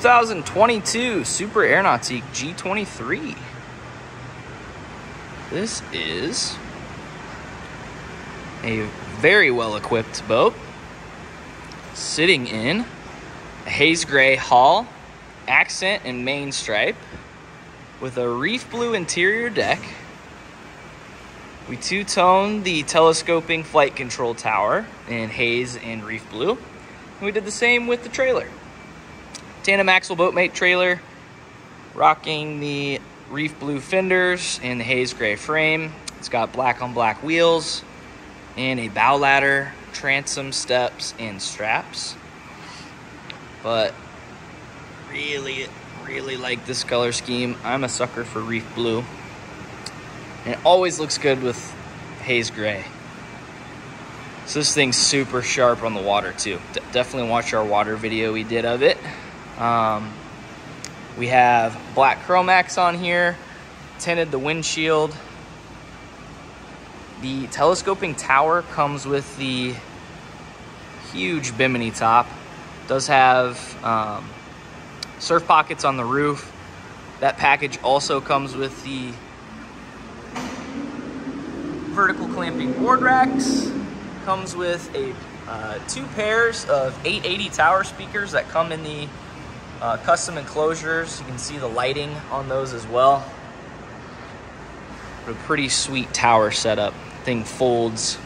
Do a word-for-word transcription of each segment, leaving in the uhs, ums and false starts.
twenty twenty-two Super Air Nautique G twenty-three. This is a very well equipped boat, sitting in a Haze gray hull, accent and main stripe, with a reef blue interior deck. We two-toned the telescoping flight control tower in Haze and Reef Blue. And we did the same with the trailer. Tandem axle boatmate trailer, rocking the Reef Blue fenders and the Haze gray frame. It's got black on black wheels and a bow ladder, transom steps, and straps. But really, really like this color scheme. I'm a sucker for Reef Blue. And it always looks good with Haze gray. So this thing's super sharp on the water too. De definitely watch our water video we did of it. Um, we have black Chromax on here, tinted the windshield. The telescoping tower comes with the huge bimini top. Does have um, surf pockets on the roof. That package also comes with the vertical clamping board racks. Comes with a uh, two pairs of eight eighty tower speakers that come in the uh, custom enclosures. You can see the lighting on those as well. A pretty sweet tower setup. Thing folds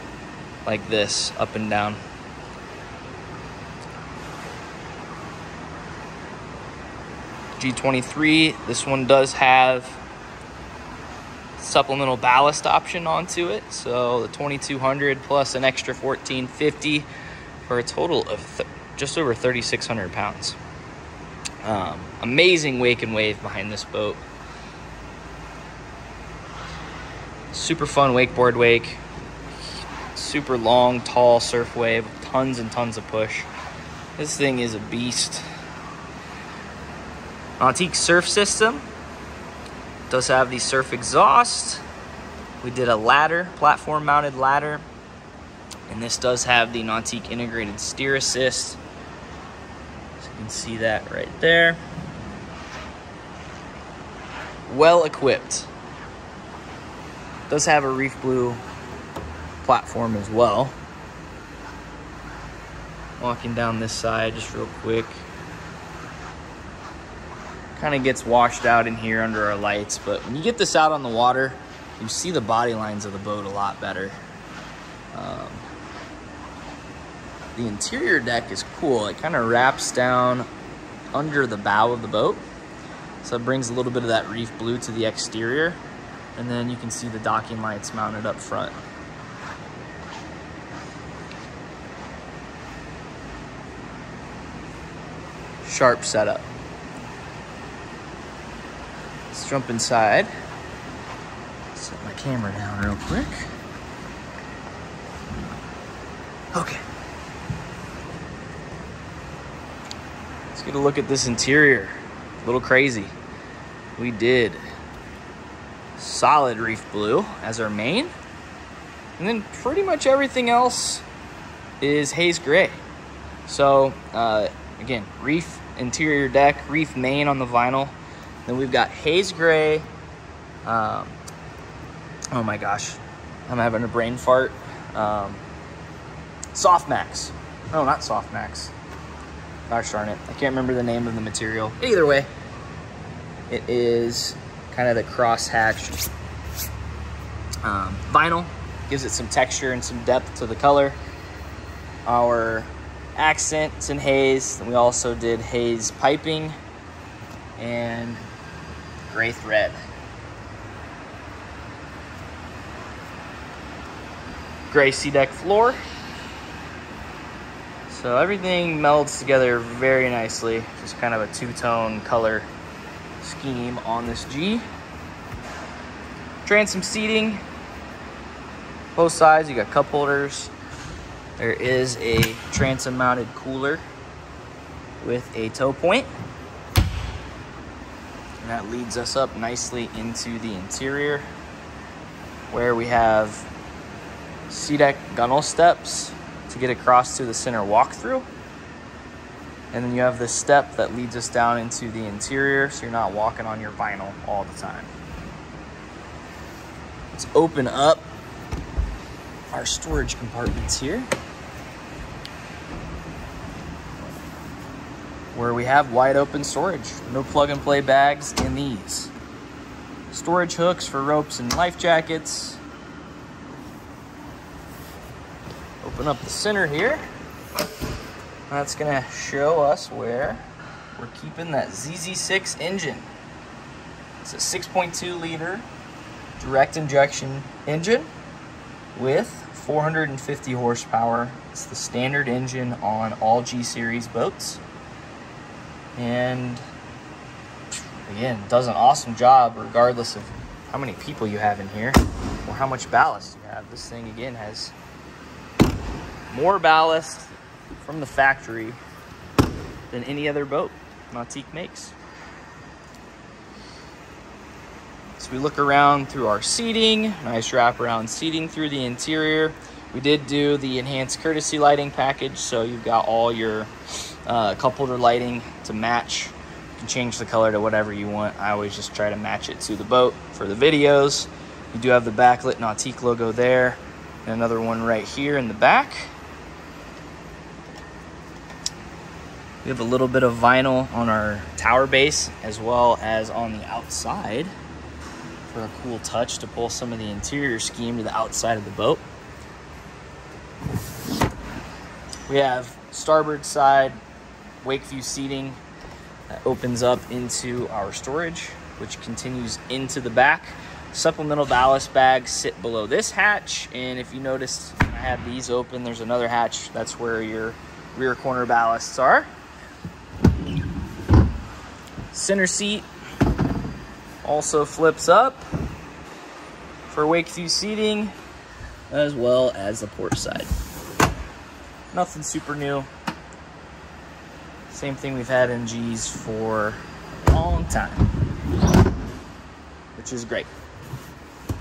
like this up and down. G twenty-three, this one does have supplemental ballast option onto it, so the twenty-two hundred plus an extra fourteen fifty for a total of just over thirty-six hundred pounds. Um, amazing wake and wave behind this boat. Super fun wakeboard wake, super long, tall surf wave, tons and tons of push. This thing is a beast. Nautique surf system. Does have the surf exhaust. We did a ladder, platform mounted ladder, and this does have the Nautique integrated steer assist, so you can see that right there. Well equipped. Does have a Reef Blue platform as well. Walking down this side just real quick. Kind of gets washed out in here under our lights, but when you get this out on the water, you see the body lines of the boat a lot better. Um, the interior deck is cool. It kind of wraps down under the bow of the boat, so it brings a little bit of that Reef Blue to the exterior, and then you can see the docking lights mounted up front. Sharp setup. Let's jump inside, set my camera down real quick. Okay. Let's get a look at this interior. A little crazy. We did solid Reef Blue as our main, and then pretty much everything else is Haze gray. So uh, again, Reef interior deck, Reef main on the vinyl. Then we've got Haze gray. Um, oh my gosh, I'm having a brain fart. Um, Soft Max. No, not Soft Max. Gosh darn it. I can't remember the name of the material. Either way, it is kind of the cross-hatched um, vinyl. Gives it some texture and some depth to the color. Our accents in Haze. And we also did Haze piping and gray thread. Gray Seadeck floor. So everything melds together very nicely. Just kind of a two-tone color scheme on this G. Transom seating. Both sides, you got cup holders. There is a transom mounted cooler with a tow point. And that leads us up nicely into the interior, where we have Seadeck gunnel steps to get across to the center walkthrough. And then you have this step that leads us down into the interior, so you're not walking on your vinyl all the time. Let's open up our storage compartments here, where we have wide open storage. No plug and play bags in these. Storage hooks for ropes and life jackets. Open up the center here. That's gonna show us where we're keeping that Z Z six engine. It's a six point two liter direct injection engine with four hundred fifty horsepower. It's the standard engine on all G series boats. And again, does an awesome job regardless of how many people you have in here or how much ballast you have. This thing again has more ballast from the factory than any other boat Nautique makes. So we look around through our seating, nice wraparound seating through the interior. We did do the enhanced courtesy lighting package, so you've got all your uh, cup holder lighting to match. You can change the color to whatever you want. I always just try to match it to the boat for the videos. You do have the backlit Nautique logo there, and another one right here in the back. We have a little bit of vinyl on our tower base as well as on the outside for a cool touch to pull some of the interior scheme to the outside of the boat. We have starboard side wake view seating that opens up into our storage, which continues into the back. Supplemental ballast bags sit below this hatch, and if you notice, I have these open. There's another hatch. That's where your rear corner ballasts are. Center seat also flips up for wake view seating as well as the port side. Nothing super new. Same thing we've had in G's for a long time, which is great.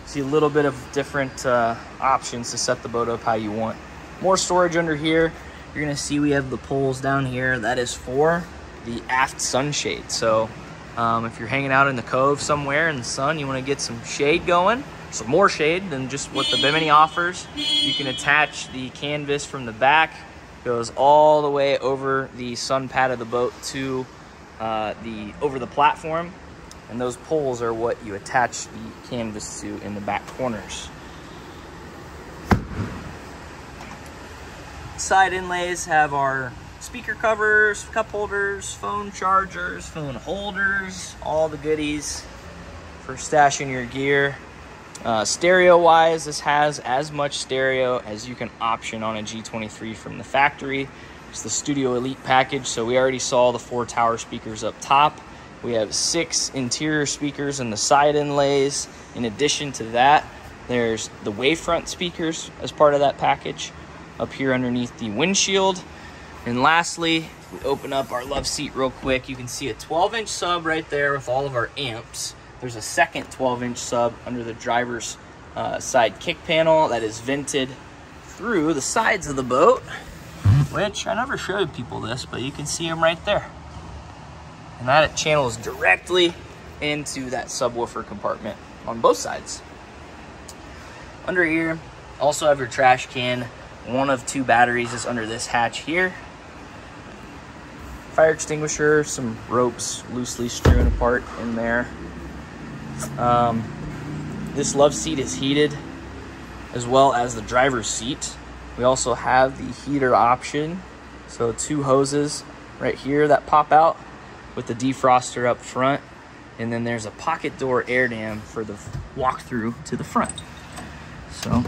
See a little bit of different uh, options to set the boat up how you want. More storage under here. You're gonna see we have the poles down here. That is for the aft sunshade. So um, if you're hanging out in the cove somewhere in the sun, you wanna get some shade going, some more shade than just what the Bimini offers. You can attach the canvas from the back, goes all the way over the sun pad of the boat to uh, the over the platform. And those poles are what you attach the canvas to in the back corners. Side inlays have our speaker covers, cup holders, phone chargers, phone holders, all the goodies for stashing your gear. Uh, stereo wise, this has as much stereo as you can option on a G twenty-three from the factory. It's the Studio Elite package, so we already saw the four tower speakers up top. We have six interior speakers in the side inlays. In addition to that, there's the wavefront speakers as part of that package up here underneath the windshield. And lastly, if we open up our love seat real quick, you can see a twelve inch sub right there with all of our amps. There's a second twelve inch sub under the driver's uh, side kick panel that is vented through the sides of the boat, which I never showed people this, but you can see them right there. And that channels directly into that subwoofer compartment on both sides. Under here, also have your trash can. One of two batteries is under this hatch here. Fire extinguisher, some ropes loosely strewn apart in there. Um, this love seat is heated as well as the driver's seat. We also have the heater option. So two hoses right here that pop out with the defroster up front. And then there's a pocket door air dam for the walkthrough to the front. So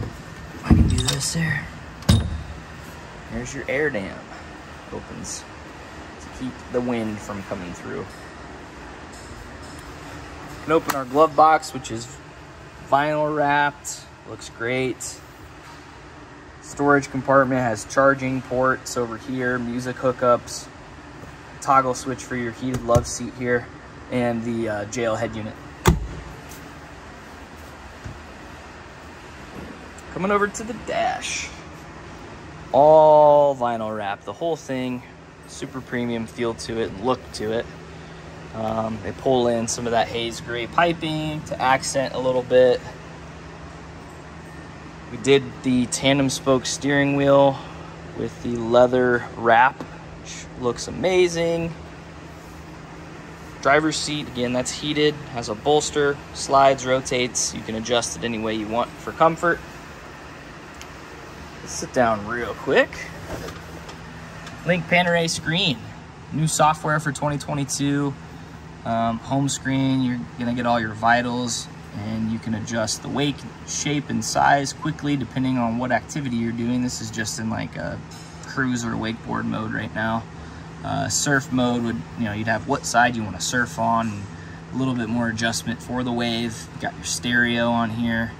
I can do this there. There's your air dam. Opens to keep the wind from coming through. We can open our glove box, which is vinyl wrapped. Looks great. Storage compartment has charging ports over here, music hookups, toggle switch for your heated love seat here, and the uh, J L head unit. Coming over to the dash. All vinyl wrap, the whole thing super premium feel to it, look to it. Um, they pull in some of that haze gray piping to accent a little bit. We did the tandem spoke steering wheel with the leather wrap, which looks amazing. Driver's seat, again, that's heated, has a bolster, slides, rotates. You can adjust it any way you want for comfort. Let's sit down real quick. Link Panaray screen, new software for twenty twenty-two. Um, home screen, you're gonna get all your vitals, and you can adjust the wake, shape, and size quickly depending on what activity you're doing. This is just in like a cruise or wakeboard mode right now. Uh, surf mode would, you know, you'd have what side you want to surf on, and a little bit more adjustment for the wave. You got your stereo on here,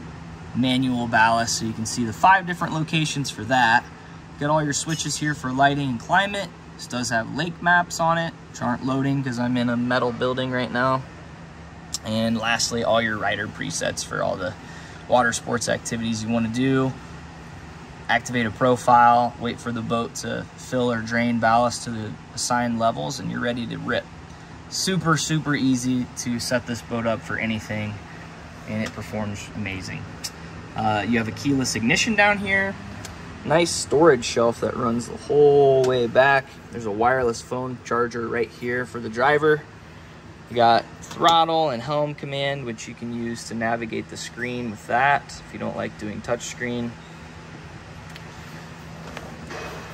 manual ballast, so you can see the five different locations for that. Got all your switches here for lighting and climate. This does have lake maps on it, which aren't loading because I'm in a metal building right now. And lastly, all your rider presets for all the water sports activities you want to do. Activate a profile, wait for the boat to fill or drain ballast to the assigned levels, and you're ready to rip. Super, super easy to set this boat up for anything, and it performs amazing. Uh, you have a keyless ignition down here. Nice storage shelf that runs the whole way back. There's a wireless phone charger right here for the driver. You got throttle and helm command, which you can use to navigate the screen with that if you don't like doing touch screen.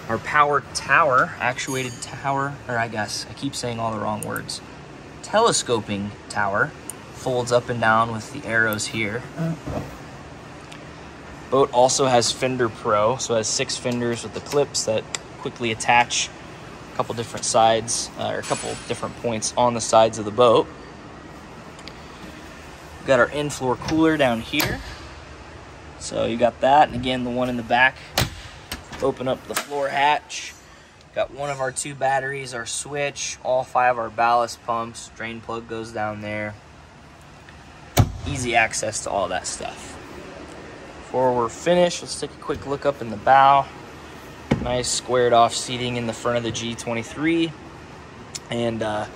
Our power tower, actuated tower, or I guess I keep saying all the wrong words. Telescoping tower folds up and down with the arrows here. Boat also has Fender Pro, so it has six fenders with the clips that quickly attach a couple different sides, uh, or a couple different points on the sides of the boat. We've got our in-floor cooler down here. So you got that, and again, the one in the back. Open up the floor hatch. Got one of our two batteries, our switch, all five our ballast pumps, drain plug goes down there. Easy access to all that stuff. Before we're finished, let's take a quick look up in the bow. Nice squared off seating in the front of the G twenty-three. And uh,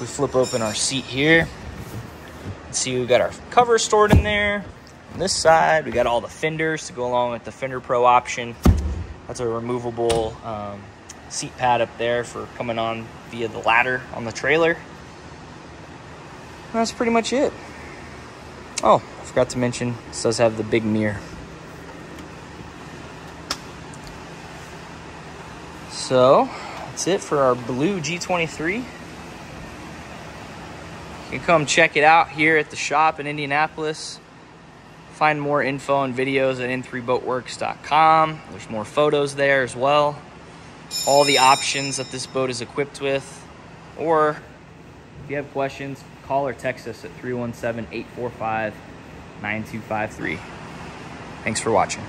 we flip open our seat here. See, we've got our cover stored in there. On this side, we got all the fenders to go along with the Fender Pro option. That's a removable um, seat pad up there for coming on via the ladder on the trailer. That's pretty much it. Oh, I forgot to mention, this does have the big mirror. So, that's it for our blue G twenty-three. You can come check it out here at the shop in Indianapolis. Find more info and videos at n three boat works dot com. There's more photos there as well. All the options that this boat is equipped with. Or if you have questions, call or text us at three one seven, eight four five, nine two five three. Thanks for watching.